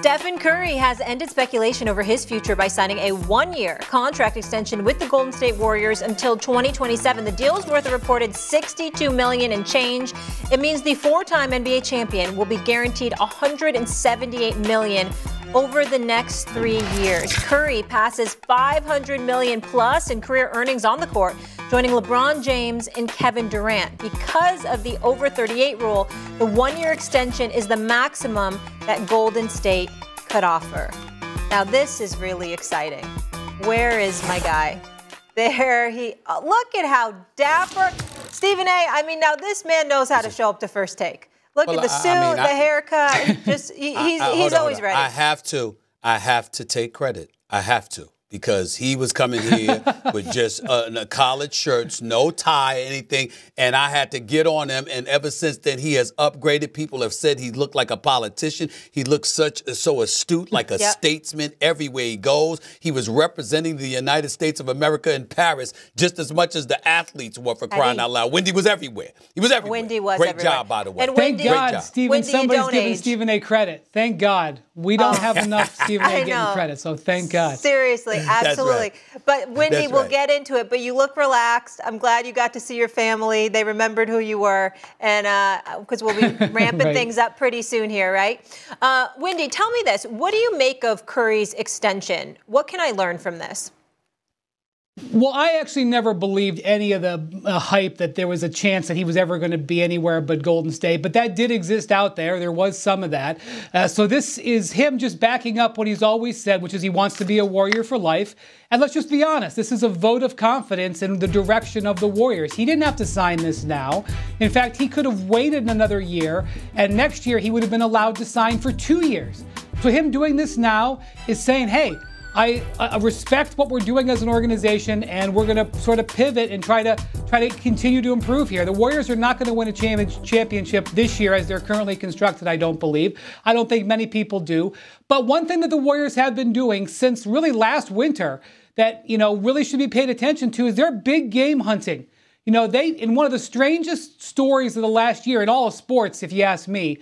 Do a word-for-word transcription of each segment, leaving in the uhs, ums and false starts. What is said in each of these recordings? Stephen Curry has ended speculation over his future by signing a one-year contract extension with the Golden State Warriors until twenty twenty-seven. The deal is worth a reported sixty-two million dollars and change. It means the four-time N B A champion will be guaranteed one hundred seventy-eight million dollars over the next three years. Curry passes five hundred million dollars plus in career earnings on the court, joining LeBron James and Kevin Durant. Because of the over thirty-eight rule, the one-year extension is the maximum that Golden State could offer. Now this is really exciting. Where is my guy? There he, oh, look at how dapper. Stephen A, I mean, now this man knows how to show up to First Take. Look well, at the suit, I mean, the I, haircut. Just he, he's I, I, he's on, always ready. I have to. I have to take credit. I have to, because he was coming here with just uh, college shirts, no tie, anything, and I had to get on him. And ever since then, he has upgraded. People have said he looked like a politician. He looked such so astute, like a yep. statesman everywhere he goes. He was representing the United States of America in Paris just as much as the athletes were, for crying out loud. Wendy was everywhere. He was everywhere. Wendy was Great everywhere. job, by the way. And Wendy, Thank God, Stephen, Wendy, somebody's giving age. Stephen A credit. Thank God. We don't oh. have enough Stephen A getting credit, so thank God. Seriously. Absolutely. Right. But, Wendy, right. we'll get into it. But you look relaxed. I'm glad you got to see your family. They remembered who you were. And because uh, we'll be ramping right. things up pretty soon here, right? Uh, Wendy, tell me this. What do you make of Curry's extension? What can I learn from this? Well, I actually never believed any of the uh, hype that there was a chance that he was ever going to be anywhere but Golden State. But that did exist out there. There was some of that. Uh, so this is him just backing up what he's always said, which is he wants to be a Warrior for life. And let's just be honest, this is a vote of confidence in the direction of the Warriors. He didn't have to sign this now. In fact, he could have waited another year, and next year he would have been allowed to sign for two years. So him doing this now is saying, hey, I uh, respect what we're doing as an organization, and we're going to sort of pivot and try to try to continue to improve here. The Warriors are not going to win a championship this year as they're currently constructed, I don't believe. I don't think many people do. But one thing that the Warriors have been doing since really last winter that, you know, really should be paid attention to is their big game hunting. You know, they, in one of the strangest stories of the last year in all of sports, if you ask me,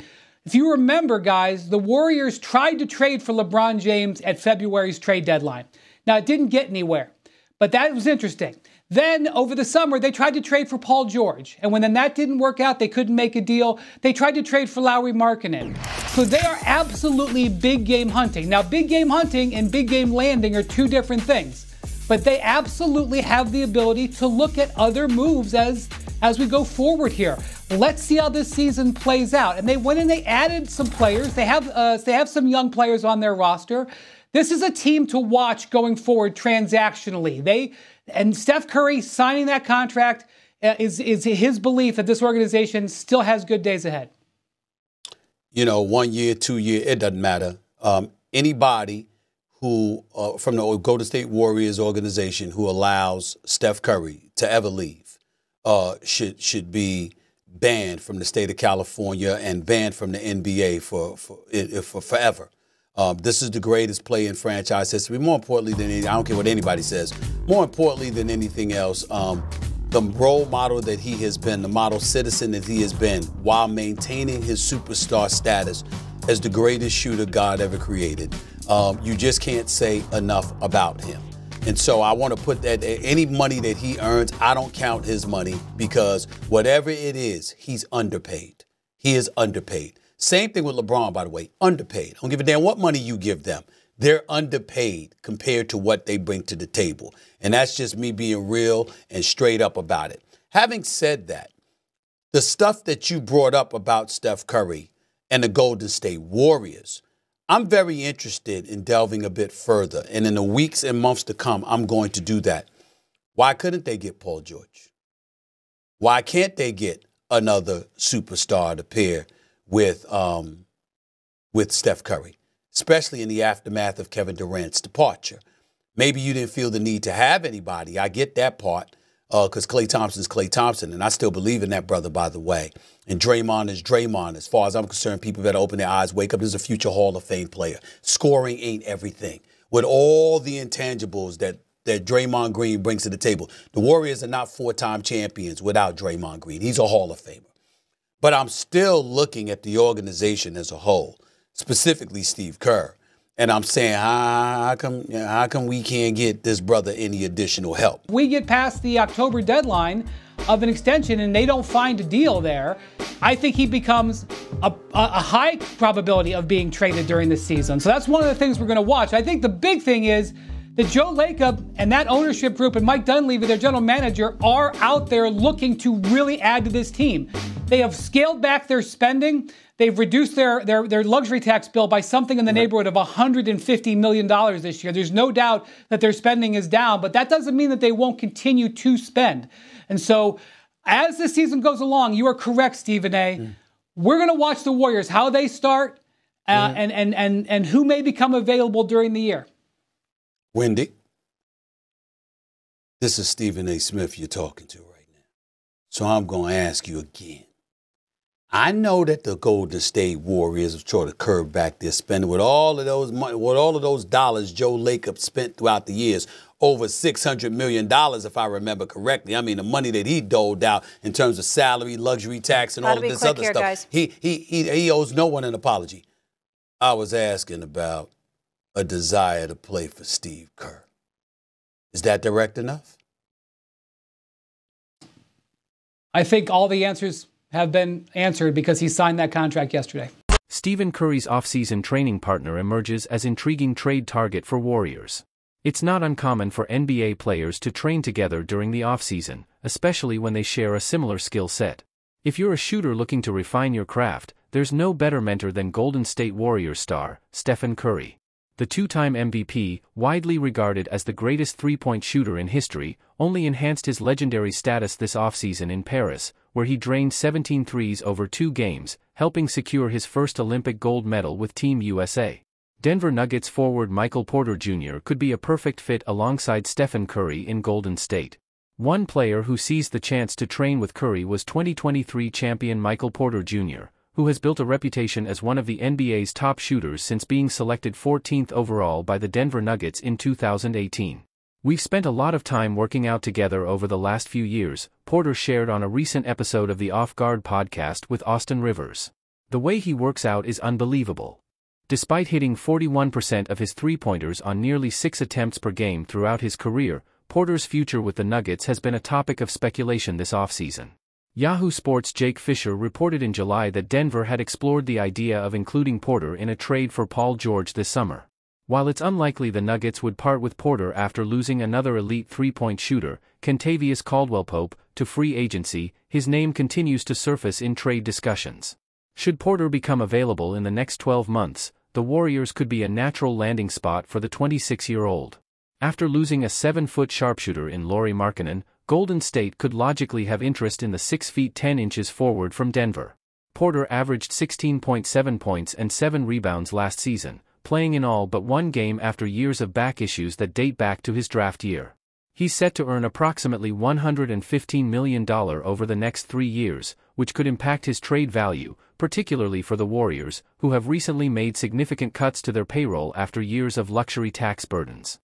if you remember, guys, the Warriors tried to trade for LeBron James at February's trade deadline. Now, it didn't get anywhere, but that was interesting. Then, over the summer, they tried to trade for Paul George. And when then that didn't work out, they couldn't make a deal. They tried to trade for Lauri Markkanen. So they are absolutely big game hunting. Now, big game hunting and big game landing are two different things. But they absolutely have the ability to look at other moves as, as we go forward here. Let's see how this season plays out. And they went and they added some players. They have, uh, they have some young players on their roster. This is a team to watch going forward transactionally. They and Steph Curry signing that contract uh, is, is his belief that this organization still has good days ahead. You know, one year, two year, it doesn't matter. Um, anybody who uh, from the Golden State Warriors organization who allows Steph Curry to ever leave uh, should should be banned from the state of California and banned from the N B A for for, for forever. Um, this is the greatest play in franchise history. More importantly than any, I don't care what anybody says. More importantly than anything else, um, the role model that he has been, the model citizen that he has been, while maintaining his superstar status as the greatest shooter God ever created. Um, you just can't say enough about him. And so I want to put that any money that he earns, I don't count his money, because whatever it is, he's underpaid. He is underpaid. Same thing with LeBron, by the way, underpaid. I don't give a damn what money you give them. They're underpaid compared to what they bring to the table. And that's just me being real and straight up about it. Having said that, the stuff that you brought up about Steph Curry and the Golden State Warriors, I'm very interested in delving a bit further, and in the weeks and months to come, I'm going to do that. Why couldn't they get Paul George? Why can't they get another superstar to pair with, um, with Steph Curry, especially in the aftermath of Kevin Durant's departure? Maybe you didn't feel the need to have anybody. I get that part, because uh, Clay Thompson's Clay Thompson, and I still believe in that brother, by the way. And Draymond is Draymond. As far as I'm concerned, people better open their eyes, wake up. This is a future Hall of Fame player. Scoring ain't everything. With all the intangibles that, that Draymond Green brings to the table, the Warriors are not four-time champions without Draymond Green. He's a Hall of Famer. But I'm still looking at the organization as a whole. specifically Steve Kerr. And I'm saying, how come, how come we can't get this brother any additional help? We get past the October deadline of an extension and they don't find a deal there. I think he becomes a, a high probability of being traded during this season. So that's one of the things we're going to watch. I think the big thing is that Joe Lacob and that ownership group and Mike Dunleavy, their general manager, are out there looking to really add to this team. They have scaled back their spending. They've reduced their, their, their luxury tax bill by something in the neighborhood of one hundred fifty million dollars this year. There's no doubt that their spending is down, but that doesn't mean that they won't continue to spend. And so as the season goes along, you are correct, Stephen A. Mm. We're going to watch the Warriors, how they start, uh, mm. and, and, and, and who may become available during the year. Wendy, this is Stephen A. Smith you're talking to right now. So I'm going to ask you again. I know that the Golden State Warriors have tried to curb back their spending with all of those money, with all of those dollars Joe Lacob spent throughout the years, over six hundred million dollars, if I remember correctly. I mean, the money that he doled out in terms of salary, luxury tax, and all of this other stuff. Guys. He he he he owes no one an apology. I was asking about a desire to play for Steve Kerr. Is that direct enough? I think all the answers have been answered because he signed that contract yesterday. Stephen Curry's offseason training partner emerges as intriguing trade target for Warriors. It's not uncommon for N B A players to train together during the offseason, especially when they share a similar skill set. If you're a shooter looking to refine your craft, there's no better mentor than Golden State Warriors star, Stephen Curry. The two-time M V P, widely regarded as the greatest three-point shooter in history, only enhanced his legendary status this offseason in Paris, where he drained seventeen threes over two games, helping secure his first Olympic gold medal with Team U S A. Denver Nuggets forward Michael Porter Junior could be a perfect fit alongside Stephen Curry in Golden State. One player who seized the chance to train with Curry was twenty twenty-three champion Michael Porter Junior, who has built a reputation as one of the N B A's top shooters since being selected fourteenth overall by the Denver Nuggets in two thousand eighteen. "We've spent a lot of time working out together over the last few years," Porter shared on a recent episode of the Off Guard podcast with Austin Rivers. "The way he works out is unbelievable." Despite hitting forty-one percent of his three-pointers on nearly six attempts per game throughout his career, Porter's future with the Nuggets has been a topic of speculation this offseason. Yahoo Sports' Jake Fisher reported in July that Denver had explored the idea of including Porter in a trade for Paul George this summer. While it's unlikely the Nuggets would part with Porter after losing another elite three-point shooter, Kentavious Caldwell-Pope, to free agency, his name continues to surface in trade discussions. Should Porter become available in the next twelve months, the Warriors could be a natural landing spot for the twenty-six-year-old. After losing a seven-foot sharpshooter in Lauri Markkanen, Golden State could logically have interest in the six feet ten inches forward from Denver. Porter averaged sixteen point seven points and seven rebounds last season, playing in all but one game after years of back issues that date back to his draft year. He's set to earn approximately one hundred fifteen million dollars over the next three years, which could impact his trade value, particularly for the Warriors, who have recently made significant cuts to their payroll after years of luxury tax burdens.